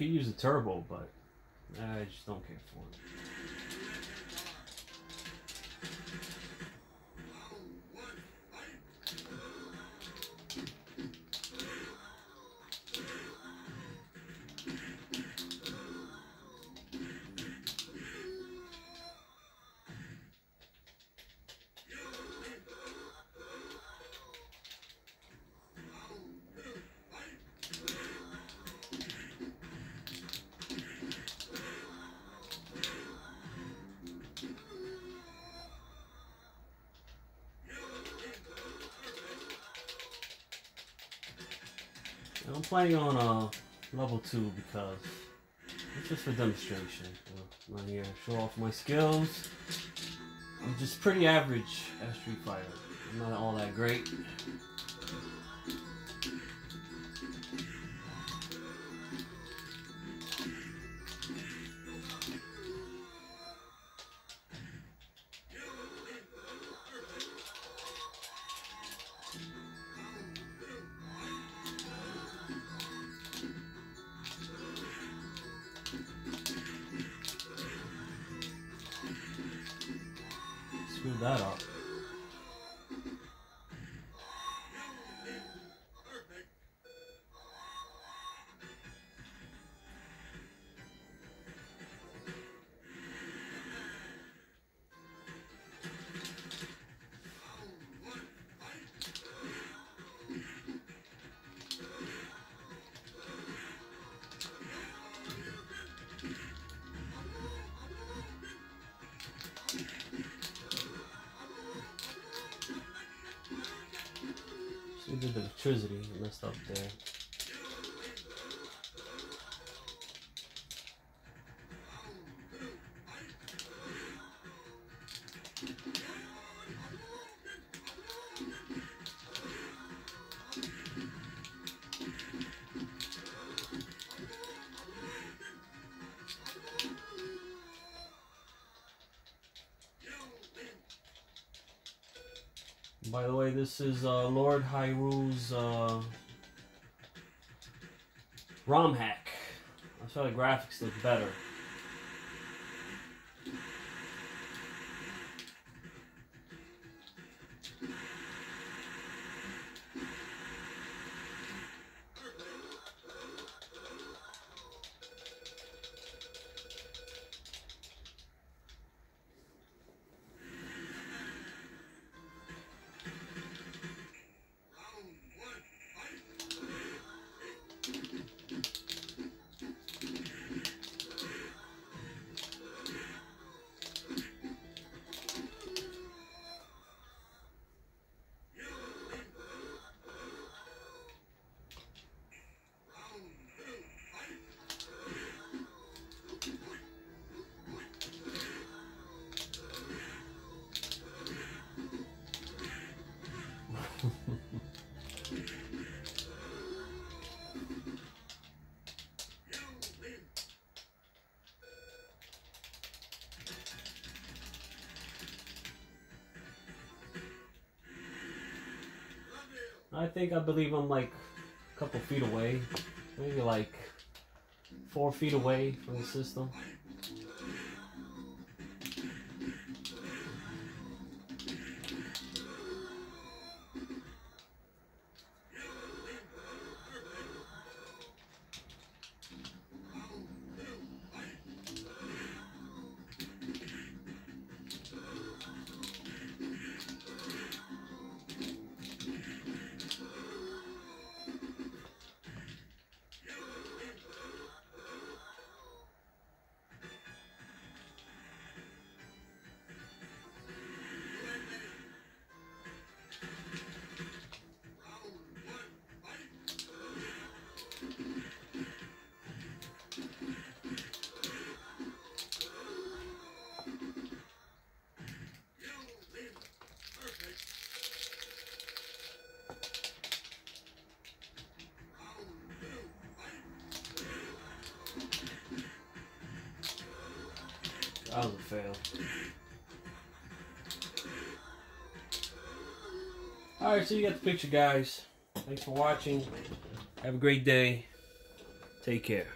could use a turbo, but I just don't care for it. I'm playing on level 2 because it's just for demonstration. I'm not here to show off my skills. I'm just pretty average at Street Fighter. I'm not all that great. Screw that up. We did the electricity, it messed up there. By the way, this is Lord Hiryu's ROM hack. That's how the graphics look better. I believe I'm like a couple feet away, maybe like 4 feet away from the system. That was a fail. Alright, so you got the picture, guys. Thanks for watching. Have a great day. Take care.